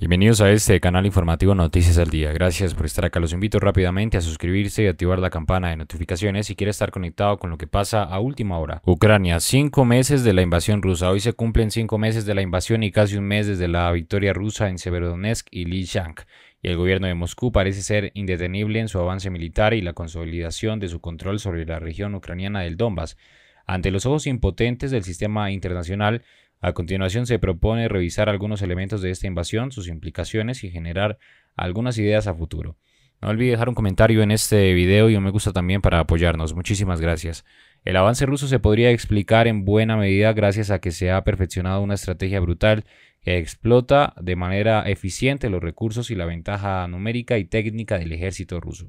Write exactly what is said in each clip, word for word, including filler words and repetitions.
Bienvenidos a este canal informativo Noticias al Día. Gracias por estar acá. Los invito rápidamente a suscribirse y activar la campana de notificaciones si quiere estar conectado con lo que pasa a última hora. Ucrania, cinco meses de la invasión rusa. Hoy se cumplen cinco meses de la invasión y casi un mes desde la victoria rusa en Severodonetsk y Lysychansk. Y el gobierno de Moscú parece ser indetenible en su avance militar y la consolidación de su control sobre la región ucraniana del Donbass. Ante los ojos impotentes del sistema internacional, a continuación se propone revisar algunos elementos de esta invasión, sus implicaciones y generar algunas ideas a futuro. No olvide dejar un comentario en este video y un me gusta también para apoyarnos. Muchísimas gracias. El avance ruso se podría explicar en buena medida gracias a que se ha perfeccionado una estrategia brutal que explota de manera eficiente los recursos y la ventaja numérica y técnica del ejército ruso,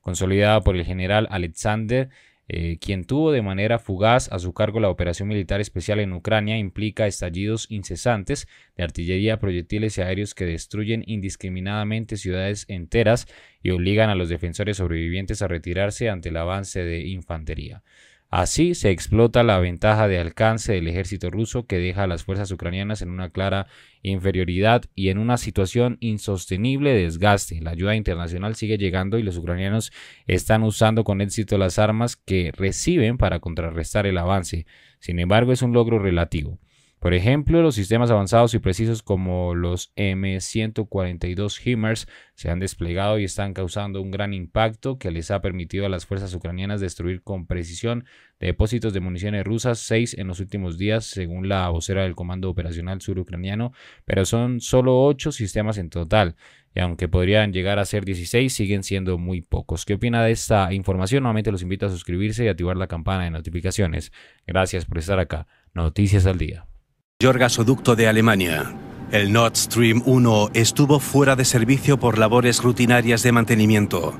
consolidada por el general Alexander, Eh, quien tuvo de manera fugaz a su cargo la operación militar especial en Ucrania. Implica estallidos incesantes de artillería, proyectiles y aéreos que destruyen indiscriminadamente ciudades enteras y obligan a los defensores sobrevivientes a retirarse ante el avance de infantería. Así se explota la ventaja de alcance del ejército ruso, que deja a las fuerzas ucranianas en una clara inferioridad y en una situación insostenible de desgaste. La ayuda internacional sigue llegando y los ucranianos están usando con éxito las armas que reciben para contrarrestar el avance. Sin embargo, es un logro relativo. Por ejemplo, los sistemas avanzados y precisos como los M ciento cuarenta y dos HIMARS se han desplegado y están causando un gran impacto que les ha permitido a las fuerzas ucranianas destruir con precisión depósitos de municiones rusas, seis en los últimos días, según la vocera del Comando Operacional Surucraniano, pero son solo ocho sistemas en total. Y aunque podrían llegar a ser dieciséis, siguen siendo muy pocos. ¿Qué opina de esta información? Nuevamente los invito a suscribirse y activar la campana de notificaciones. Gracias por estar acá. Noticias al Día. El mayor gasoducto de Alemania, el Nord Stream uno, estuvo fuera de servicio por labores rutinarias de mantenimiento.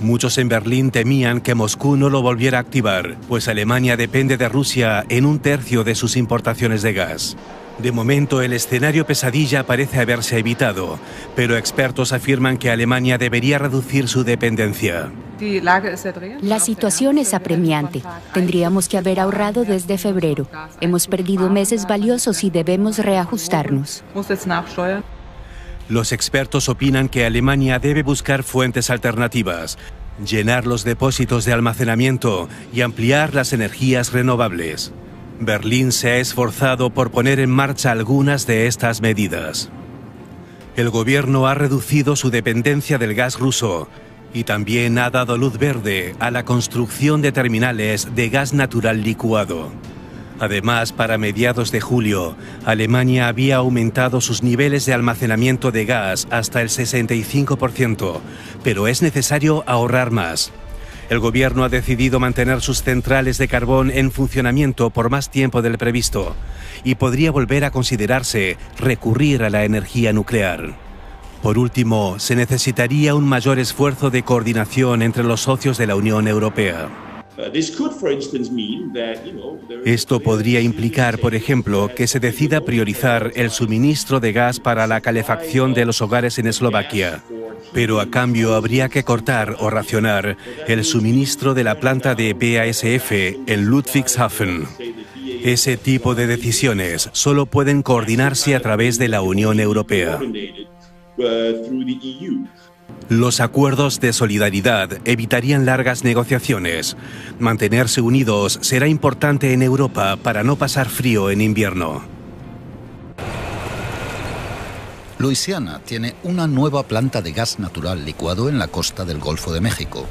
Muchos en Berlín temían que Moscú no lo volviera a activar, pues Alemania depende de Rusia en un tercio de sus importaciones de gas. De momento, el escenario pesadilla parece haberse evitado, pero expertos afirman que Alemania debería reducir su dependencia. La situación es apremiante. Tendríamos que haber ahorrado desde febrero. Hemos perdido meses valiosos y debemos reajustarnos. Los expertos opinan que Alemania debe buscar fuentes alternativas, llenar los depósitos de almacenamiento y ampliar las energías renovables. Berlín se ha esforzado por poner en marcha algunas de estas medidas. El gobierno ha reducido su dependencia del gas ruso y también ha dado luz verde a la construcción de terminales de gas natural licuado. Además, para mediados de julio, Alemania había aumentado sus niveles de almacenamiento de gas hasta el sesenta y cinco por ciento, pero es necesario ahorrar más. El gobierno ha decidido mantener sus centrales de carbón en funcionamiento por más tiempo del previsto y podría volver a considerarse recurrir a la energía nuclear. Por último, se necesitaría un mayor esfuerzo de coordinación entre los socios de la Unión Europea. Esto podría implicar, por ejemplo, que se decida priorizar el suministro de gas para la calefacción de los hogares en Eslovaquia, pero a cambio habría que cortar o racionar el suministro de la planta de B A S F en Ludwigshafen. Ese tipo de decisiones solo pueden coordinarse a través de la Unión Europea. Los acuerdos de solidaridad evitarían largas negociaciones. Mantenerse unidos será importante en Europa para no pasar frío en invierno. Luisiana tiene una nueva planta de gas natural licuado en la costa del Golfo de México.